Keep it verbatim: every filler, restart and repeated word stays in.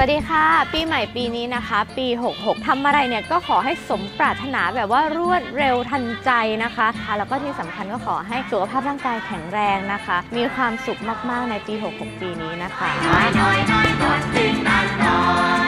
สวัสดีค่ะปีใหม่ปีนี้นะคะปีหกหกทำอะไรเนี่ยก็ขอให้สมปรารถนาแบบว่ารวดเร็วทันใจนะคะแล้วก็ที่สำคัญก็ขอให้สุขภาพร่างกายแข็งแรงนะคะมีความสุขมากๆในปีหกหกปีนี้นะคะ